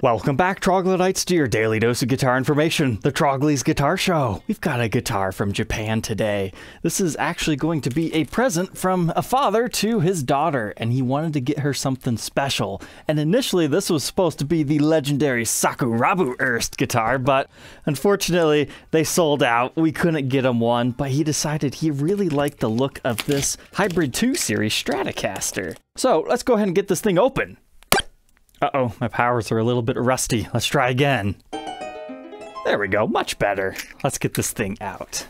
Welcome back, troglodytes, to your daily dose of guitar information, the Trogly's Guitar Show. We've got a guitar from Japan today. This is actually going to be a present from a father to his daughter, and he wanted to get her something special. And initially, this was supposed to be the legendary Sakura Burst guitar, but unfortunately, they sold out. We couldn't get him one, but he decided he really liked the look of this Hybrid II series Stratocaster. So let's go ahead and get this thing open. Uh-oh, my powers are a little bit rusty. Let's try again. There we go, much better. Let's get this thing out.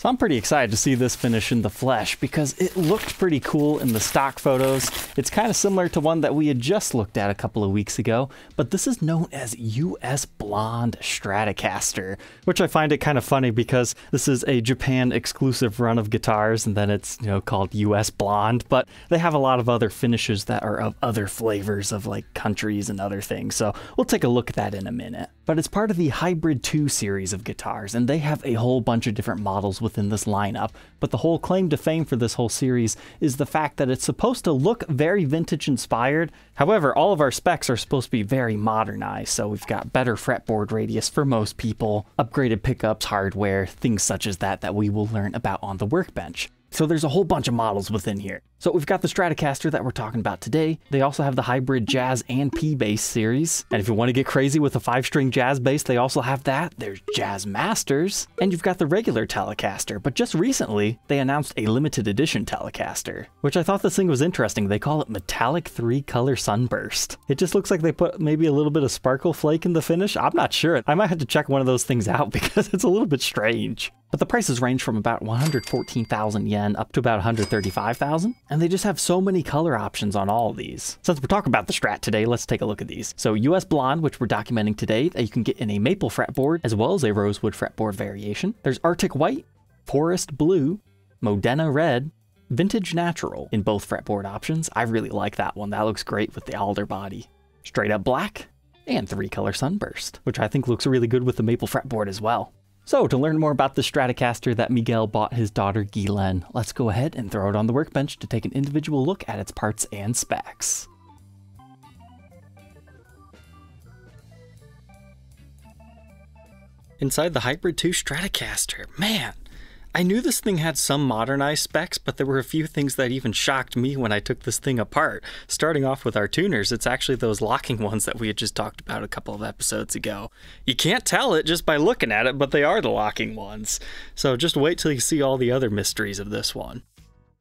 So I'm pretty excited to see this finish in the flesh because it looked pretty cool in the stock photos. It's kind of similar to one that we had just looked at a couple of weeks ago, but this is known as US Blonde Stratocaster, which I find it kind of funny because this is a Japan exclusive run of guitars and then it's, you know, called US Blonde, but they have a lot of other finishes that are of other flavors of like countries and other things. So we'll take a look at that in a minute. But it's part of the Hybrid II series of guitars, and they have a whole bunch of different models within this lineup. But the whole claim to fame for this whole series is the fact that it's supposed to look very vintage inspired. However, all of our specs are supposed to be very modernized. So we've got better fretboard radius for most people, upgraded pickups, hardware, things such as that we will learn about on the workbench. So there's a whole bunch of models within here. So we've got the Stratocaster that we're talking about today. They also have the hybrid jazz and P-bass series. And if you want to get crazy with a 5-string jazz bass, they also have that. There's Jazzmasters. And you've got the regular Telecaster. But just recently, they announced a limited edition Telecaster, which I thought this thing was interesting. They call it Metallic Three Color Sunburst. It just looks like they put maybe a little bit of sparkle flake in the finish. I'm not sure. I might have to check one of those things out because it's a little bit strange. But the prices range from about 114,000 yen up to about 135,000. And they just have so many color options on all of these. Since we're talking about the Strat today, let's take a look at these. So US Blonde, which we're documenting today, that you can get in a maple fretboard as well as a rosewood fretboard variation. There's Arctic White, Forest Blue, Modena Red, Vintage Natural in both fretboard options. I really like that one. That looks great with the alder body. Straight up black and three color sunburst, which I think looks really good with the maple fretboard as well. So to learn more about the Stratocaster that Miguel bought his daughter Ghislaine, let's go ahead and throw it on the workbench to take an individual look at its parts and specs. Inside the Hybrid II Stratocaster, man! I knew this thing had some modernized specs, but there were a few things that even shocked me when I took this thing apart. Starting off with our tuners, it's actually those locking ones that we had just talked about a couple of episodes ago. You can't tell it just by looking at it, but they are the locking ones. So just wait till you see all the other mysteries of this one.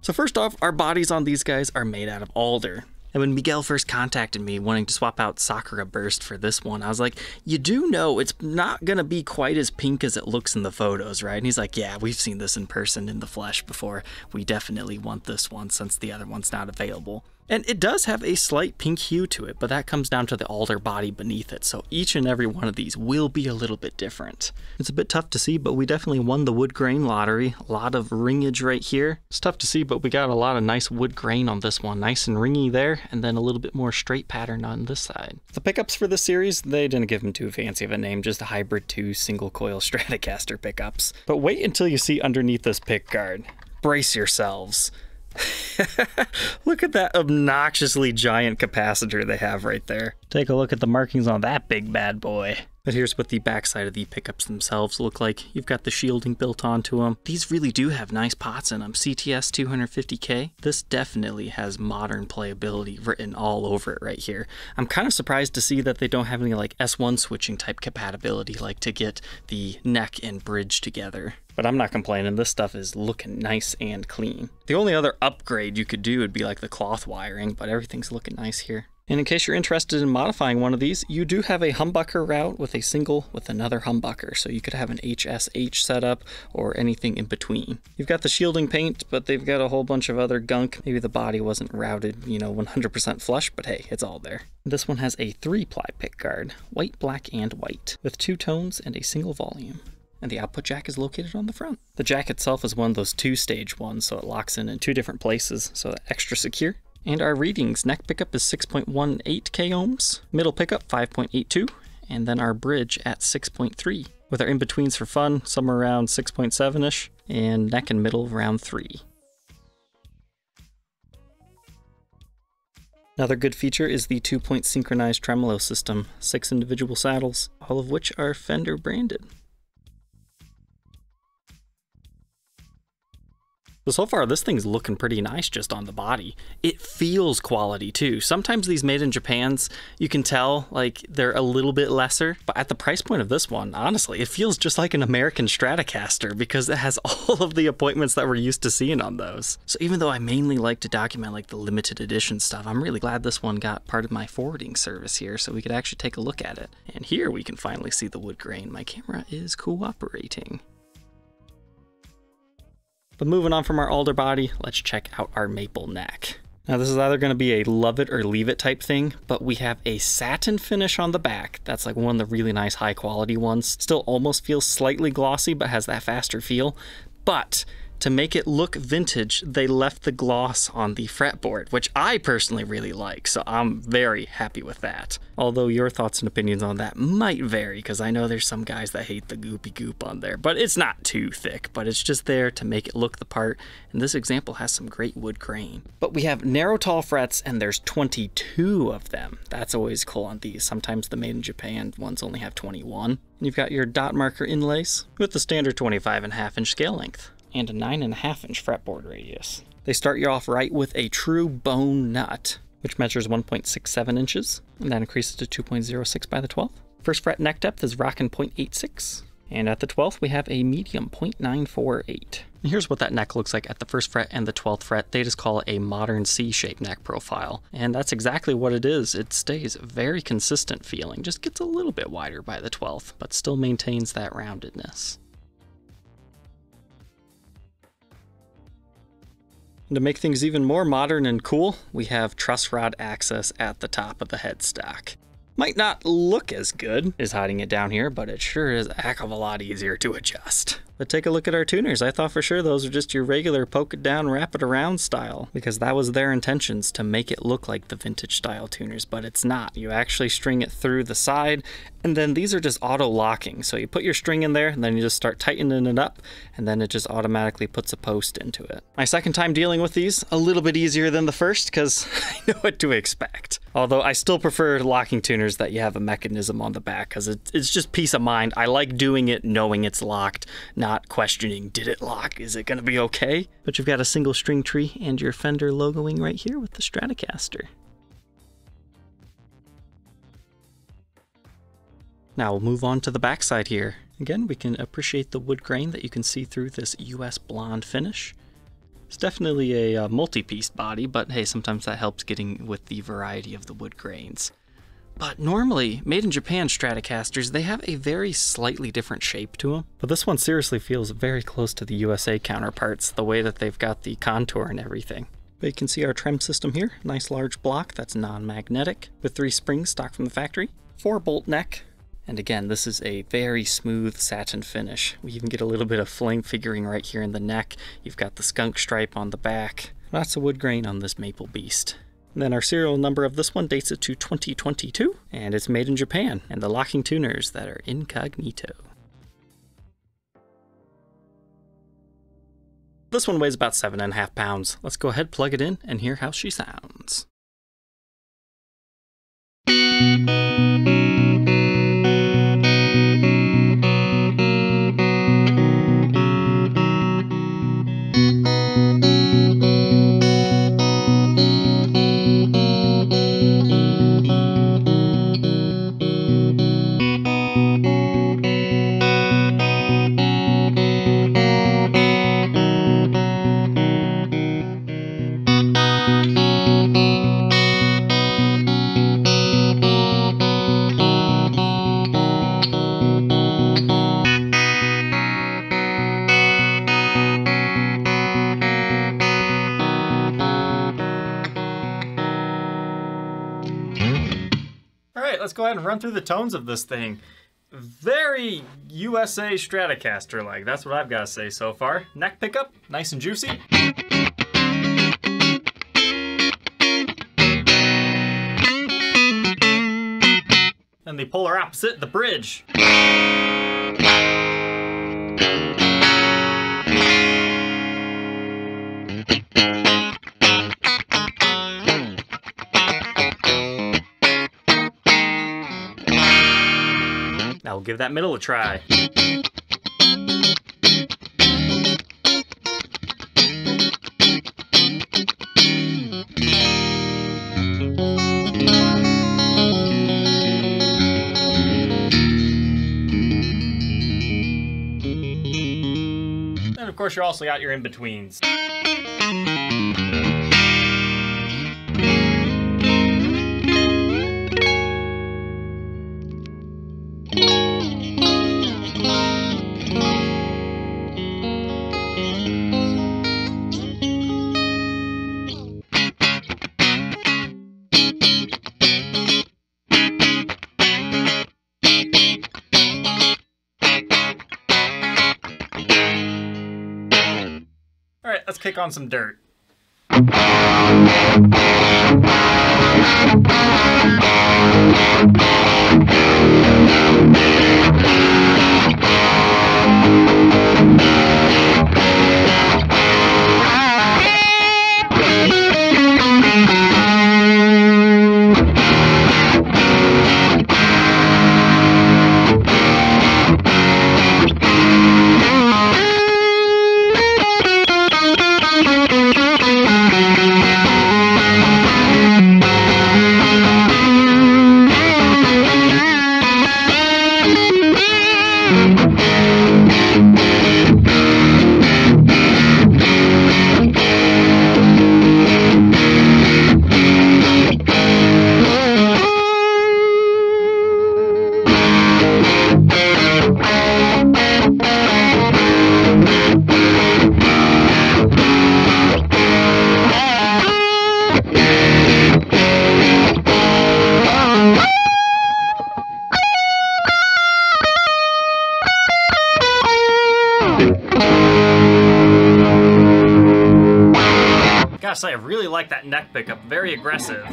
So first off, our bodies on these guys are made out of alder. And when Miguel first contacted me wanting to swap out Sakura Burst for this one, I was like, you do know it's not going to be quite as pink as it looks in the photos, right? And he's like, yeah, we've seen this in person in the flesh before. We definitely want this one since the other one's not available. And it does have a slight pink hue to it, but that comes down to the alder body beneath it. So each and every one of these will be a little bit different. It's a bit tough to see, but we definitely won the wood grain lottery. A lot of ringage right here. It's tough to see, but we got a lot of nice wood grain on this one. Nice and ringy there, and then a little bit more straight pattern on this side. The pickups for this series, they didn't give them too fancy of a name, just a Hybrid II single coil Stratocaster pickups. But wait until you see underneath this pick guard. Brace yourselves. Look at that obnoxiously giant capacitor they have right there. Take a look at the markings on that big bad boy. But here's what the backside of the pickups themselves look like. You've got the shielding built onto them. These really do have nice pots in them. CTS 250K. This definitely has modern playability written all over it right here. I'm kind of surprised to see that they don't have any like S1 switching type compatibility, like to get the neck and bridge together. But I'm not complaining, this stuff is looking nice and clean. The only other upgrade you could do would be like the cloth wiring, but everything's looking nice here. And in case you're interested in modifying one of these, you do have a humbucker route with a single with another humbucker. So you could have an HSH setup or anything in between. You've got the shielding paint, but they've got a whole bunch of other gunk. Maybe the body wasn't routed, you know, 100% flush, but hey, it's all there. This one has a 3-ply pick guard, white, black, and white, with 2 tones and a single volume. And the output jack is located on the front. The jack itself is one of those 2-stage ones, so it locks in 2 different places, so extra secure. And our readings, neck pickup is 6.18K ohms, middle pickup 5.82, and then our bridge at 6.3. with our in-betweens for fun, somewhere around 6.7-ish, and neck and middle around 3. Another good feature is the 2-point synchronized tremolo system, 6 individual saddles, all of which are Fender branded. So far this thing's looking pretty nice just on the body. It feels quality too. Sometimes these made in Japans, you can tell like they're a little bit lesser, but at the price point of this one, honestly, it feels just like an American Stratocaster because it has all of the appointments that we're used to seeing on those. So even though I mainly like to document like the limited edition stuff, I'm really glad this one got part of my forwarding service here so we could actually take a look at it. And here we can finally see the wood grain. My camera is cooperating. But moving on from our alder body, let's check out our maple neck. Now this is either going to be a love it or leave it type thing, but we have a satin finish on the back. That's like one of the really nice high quality ones. Still almost feels slightly glossy, but has that faster feel. But to make it look vintage, they left the gloss on the fretboard, which I personally really like, so I'm very happy with that. Although your thoughts and opinions on that might vary, because I know there's some guys that hate the goopy goop on there, but it's not too thick, but it's just there to make it look the part, and this example has some great wood grain. But we have narrow tall frets, and there's 22 of them. That's always cool on these. Sometimes the made in Japan ones only have 21. And you've got your dot marker inlays with the standard 25.5-inch scale length and a 9.5-inch fretboard radius. They start you off right with a true bone nut, which measures 1.67 inches, and that increases to 2.06 by the 12th. First fret neck depth is rocking 0.86, and at the 12th we have a medium 0.948. And here's what that neck looks like at the first fret and the 12th fret. They just call it a modern C-shaped neck profile, and that's exactly what it is. It stays very consistent feeling, just gets a little bit wider by the 12th, but still maintains that roundedness. And to make things even more modern and cool, we have truss rod access at the top of the headstock. Might not look as good as hiding it down here, but it sure is a heck of a lot easier to adjust. But take a look at our tuners. I thought for sure those were just your regular poke it down, wrap it around style, because that was their intentions, to make it look like the vintage style tuners, but it's not. You actually string it through the side, and then these are just auto locking. So you put your string in there, and then you just start tightening it up, and then it just automatically puts a post into it. My second time dealing with these, a little bit easier than the first, because I know what to expect. Although I still prefer locking tuners that you have a mechanism on the back, because it's just peace of mind. I like doing it knowing it's locked, not questioning, did it lock? Is it gonna be okay? But you've got a single string tree and your Fender logoing right here with the Stratocaster. Now we'll move on to the backside here. Again, we can appreciate the wood grain that you can see through this US Blonde finish. It's definitely a multi-piece body, but hey, sometimes that helps getting with the variety of the wood grains. But normally, made in Japan Stratocasters, they have a very slightly different shape to them. But this one seriously feels very close to the USA counterparts, the way that they've got the contour and everything. But you can see our trem system here, nice large block that's non-magnetic, with 3 springs stock from the factory, 4 bolt neck. And again, this is a very smooth satin finish. We even get a little bit of flame figuring right here in the neck. You've got the skunk stripe on the back. Lots of wood grain on this maple beast. And then our serial number of this one dates it to 2022, and it's made in Japan, and the locking tuners that are incognito. This one weighs about 7.5 pounds. Let's go ahead, plug it in, and hear how she sounds. Let's go ahead and run through the tones of this thing. Very USA Stratocaster-like. That's what I've got to say so far. Neck pickup, nice and juicy. And the polar opposite, the bridge. Now we'll give that middle a try. Of course, you also got your in-betweens. Let's kick on some dirt. Gotta say, I really like that neck pickup, very aggressive.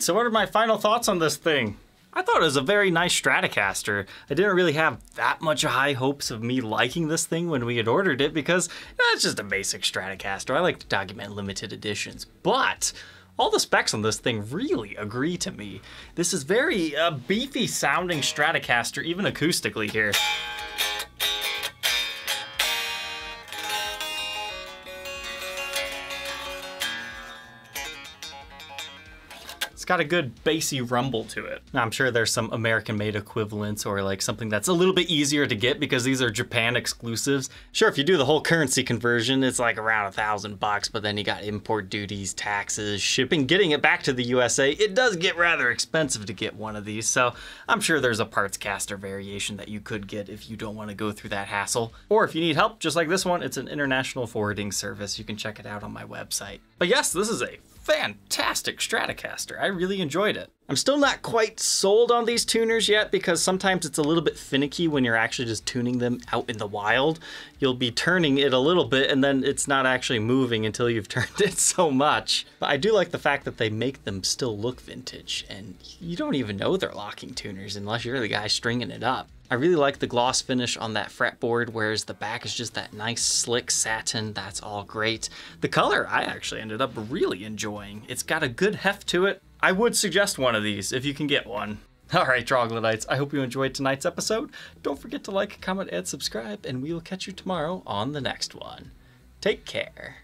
So what are my final thoughts on this thing? I thought it was a very nice Stratocaster. I didn't really have that much high hopes of me liking this thing when we had ordered it because it's just a basic Stratocaster. I like to document limited editions, but all the specs on this thing really agree to me. This is very beefy sounding Stratocaster, even acoustically here. It's got a good bassy rumble to it. Now, I'm sure there's some American-made equivalents or like something that's a little bit easier to get because these are Japan exclusives. Sure, if you do the whole currency conversion, it's like around $1,000 bucks, but then you got import duties, taxes, shipping, getting it back to the USA. It does get rather expensive to get one of these, so I'm sure there's a parts caster variation that you could get if you don't want to go through that hassle. Or if you need help, just like this one, it's an international forwarding service. You can check it out on my website. But yes, this is a fantastic Stratocaster. I really enjoyed it. I'm still not quite sold on these tuners yet because sometimes it's a little bit finicky when you're actually just tuning them out in the wild. You'll be turning it a little bit and then it's not actually moving until you've turned it so much. But I do like the fact that they make them still look vintage and you don't even know they're locking tuners unless you're the guy stringing it up. I really like the gloss finish on that fretboard, whereas the back is just that nice slick satin. That's all great. The color I actually ended up really enjoying. It's got a good heft to it. I would suggest one of these if you can get one. All right, Troglodytes, I hope you enjoyed tonight's episode. Don't forget to like, comment, and subscribe, and we will catch you tomorrow on the next one. Take care.